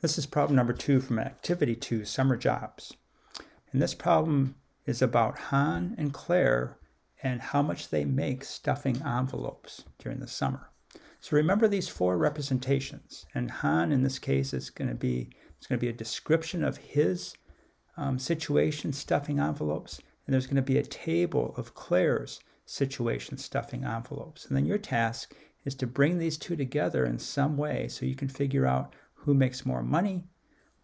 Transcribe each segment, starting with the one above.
This is problem number 2 from activity 2, summer jobs. And this problem is about Han and Clare and how much they make stuffing envelopes during the summer. So remember these 4 representations. And Han, in this case, is going to be a description of his situation stuffing envelopes, and there's going to be a table of Clare's situation stuffing envelopes. And then your task is to bring these 2 together in some way so you can figure out who makes more money,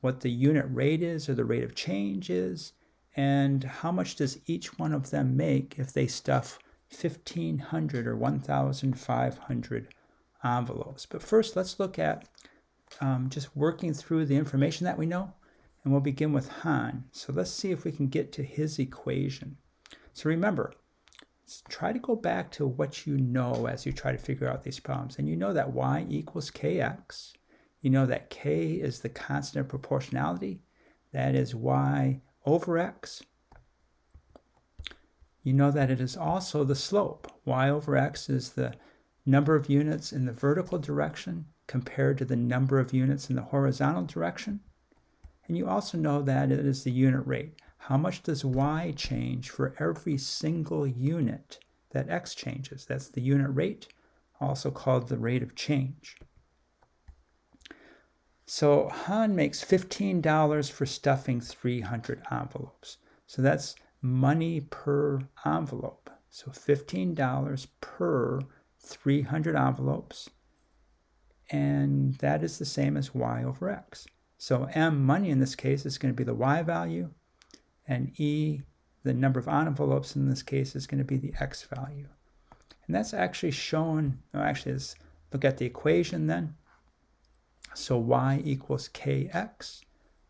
what the unit rate is or the rate of change is, and how much does each one of them make if they stuff 1,500 or 1,500 envelopes. But first, let's look at just working through the information that we know, and we'll begin with Han. So let's see if we can get to his equation. So remember, try to go back to what you know as you try to figure out these problems. And you know that y equals kx. You know that k is the constant of proportionality. That is y over x. You know that it is also the slope. Y over x is the number of units in the vertical direction compared to the number of units in the horizontal direction. And you also know that it is the unit rate. How much does y change for every single unit that x changes? That's the unit rate, also called the rate of change. So Han makes $15 for stuffing 300 envelopes. So that's money per envelope. So $15 per 300 envelopes. And that is the same as y over x. So m, money in this case, is going to be the y value, and e, the number of envelopes in this case, is going to be the x value. And that's actually shown, let's look at the equation then. So y equals kx.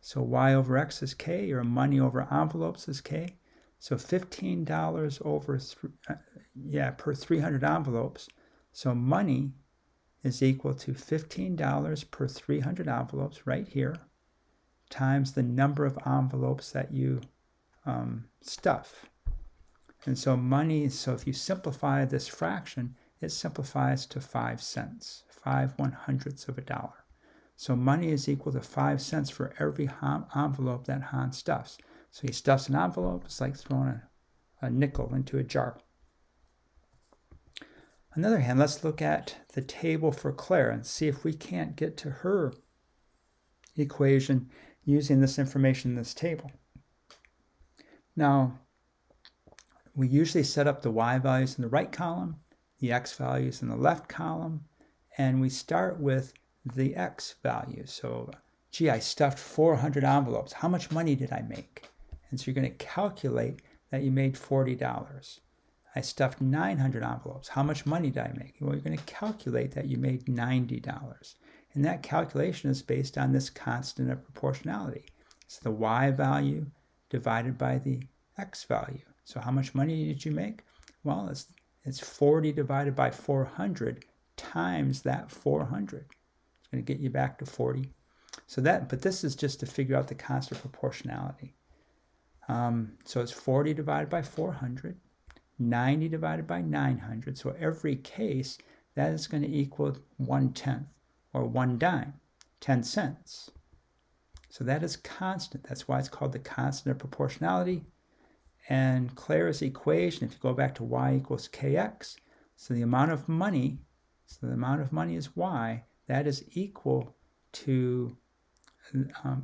So y over x is k, or money over envelopes is k. So $15 per 300 envelopes. So money is equal to $15 per 300 envelopes right here times the number of envelopes that you stuff. And so money, so if you simplify this fraction, it simplifies to 5 cents, 5/100ths of a dollar. So money is equal to 5 cents for every envelope that Han stuffs. So he stuffs an envelope, it's like throwing a nickel into a jar. On the other hand, let's look at the table for Clare and see if we can't get to her equation using this information in this table. Now, we usually set up the y values in the right column, the x values in the left column, and we start with the x value. So, gee, I stuffed 400 envelopes. How much money did I make? And so you're going to calculate that you made $40. I stuffed 900 envelopes. How much money did I make? Well, you're going to calculate that you made $90. And that calculation is based on this constant of proportionality. It's the y value divided by the x value. So how much money did you make? Well, it's 40 divided by 400 times that 400. It's going to get you back to 40. So but this is just to figure out the constant of proportionality. So it's 40 divided by 400. 90 divided by 900, so every case, that is going to equal 1/10, or 1 dime, 10 cents. So that is constant. That's why it's called the constant of proportionality. And Clare's equation, if you go back to y equals kx, so the amount of money, is y, that is equal to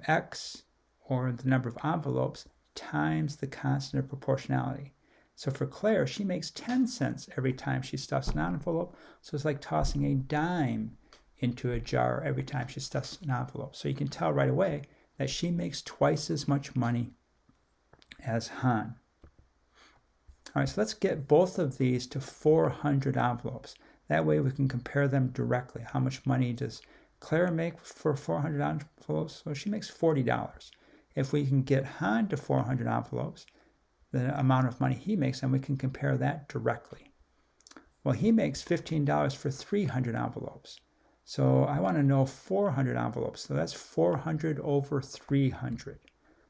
x, or the number of envelopes, times the constant of proportionality. So for Clare, she makes 10 cents every time she stuffs an envelope. So it's like tossing a dime into a jar every time she stuffs an envelope. So you can tell right away that she makes twice as much money as Han. All right, so let's get both of these to 400 envelopes. That way we can compare them directly. How much money does Clare make for 400 envelopes? So she makes $40. If we can get Han to 400 envelopes, the amount of money he makes, and we can compare that directly. Well, he makes $15 for 300 envelopes. So I want to know 400 envelopes. So that's 400 over 300.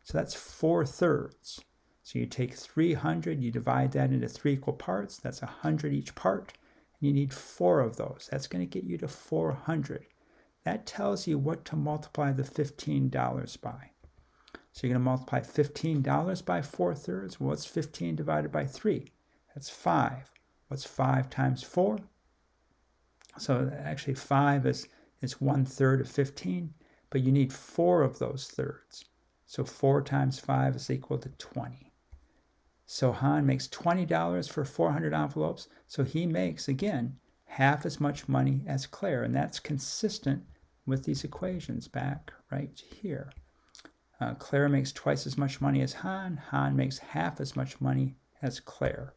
So that's 4/3. So you take 300, you divide that into 3 equal parts. That's 100 each part. And you need 4 of those. That's going to get you to 400. That tells you what to multiply the $15 by. So you're going to multiply $15 by 4/3. Well, what's 15 divided by 3? That's 5. What's 5 times 4? So actually 5 is 1/3 of 15, but you need 4 of those thirds. So 4 times 5 is equal to 20. So Han makes $20 for 400 envelopes. So he makes, again, half as much money as Clare. And that's consistent with these equations back right here. Clare makes twice as much money as Han. Han makes half as much money as Clare.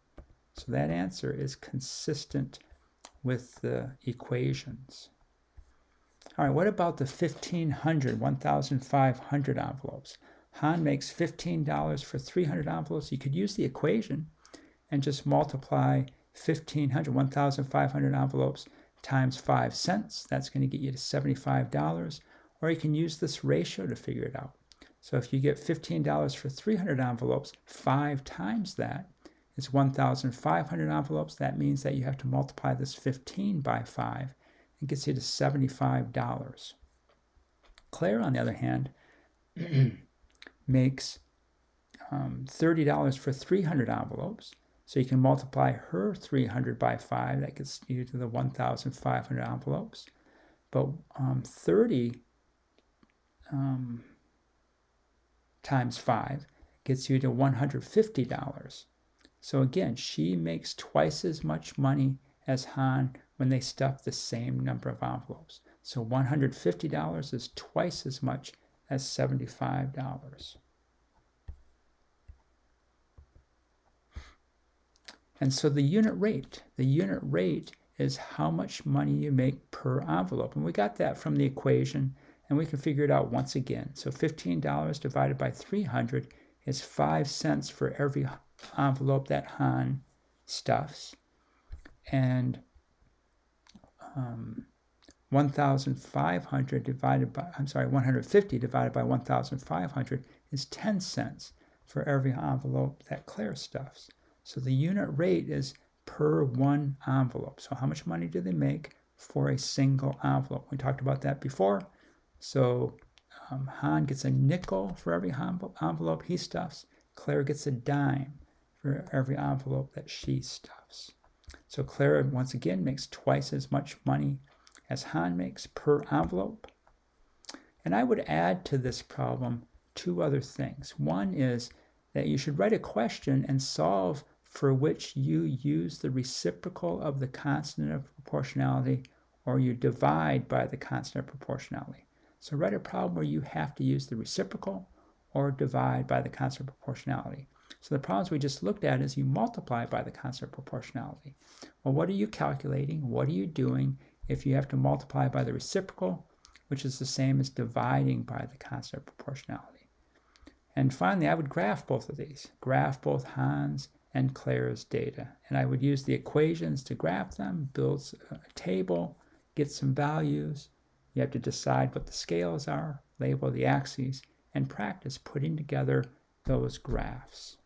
So that answer is consistent with the equations. All right, what about the 1,500 envelopes? Han makes $15 for 300 envelopes. You could use the equation and just multiply 1,500 envelopes times 5 cents. That's going to get you to $75. Or you can use this ratio to figure it out. So if you get $15 for 300 envelopes, 5 times that is 1,500 envelopes. That means that you have to multiply this 15 by 5. It gets you to $75. Clare, on the other hand, makes $30 for 300 envelopes. So you can multiply her 300 by 5. That gets you to the 1,500 envelopes. But 30 times 5 gets you to $150. So again, she makes twice as much money as Han when they stuff the same number of envelopes. So $150 is twice as much as $75. And so the unit rate is how much money you make per envelope. And we got that from the equation, and we can figure it out once again. So $15 divided by 300 is 5 cents for every envelope that Han stuffs. And 150 divided by 1,500 is 10 cents for every envelope that Clare stuffs. So the unit rate is per one envelope. So how much money do they make for a single envelope? We talked about that before. So Han gets a nickel for every envelope he stuffs. Clare gets a dime for every envelope that she stuffs. So Clare, once again, makes twice as much money as Han makes per envelope. And I would add to this problem 2 other things. One is that you should write a question and solve for which you use the reciprocal of the constant of proportionality, or you divide by the constant of proportionality. So write a problem where you have to use the reciprocal or divide by the constant of proportionality. So the problems we just looked at is you multiply by the constant of proportionality. Well, what are you calculating? What are you doing if you have to multiply by the reciprocal, which is the same as dividing by the constant of proportionality? And finally, I would graph both of these. Graph both Han's and Clare's data. And I would use the equations to graph them, build a table, get some values. You have to decide what the scales are, label the axes, and practice putting together those graphs.